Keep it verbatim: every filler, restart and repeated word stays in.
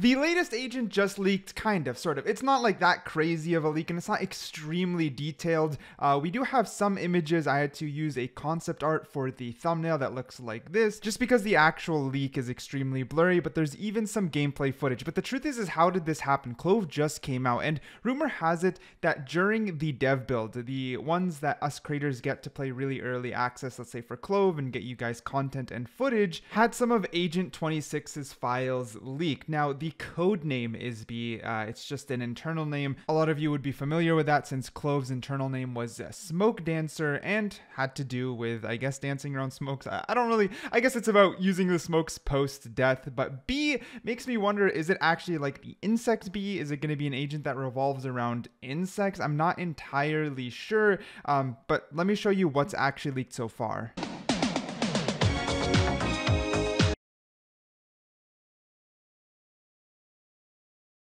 The latest Agent just leaked, kind of, sort of. It's not like that crazy of a leak, and it's not extremely detailed. Uh, we do have some images. I had to use a concept art for the thumbnail that looks like this, just because the actual leak is extremely blurry, but there's even some gameplay footage. But the truth is, is how did this happen? Clove just came out, and rumor has it that during the dev build, the ones that us creators get to play really early access, let's say for Clove, and get you guys content and footage, had some of Agent twenty-six's files leaked. Now, the The code name is B. Uh, it's just an internal name. A lot of you would be familiar with that, since Clove's internal name was uh, Smoke Dancer, and had to do with, I guess, dancing around smokes. I, I don't really, I guess it's about using the smokes post-death, but B makes me wonder, is it actually like the insect bee? Is it going to be an agent that revolves around insects? I'm not entirely sure, um, but let me show you what's actually leaked so far.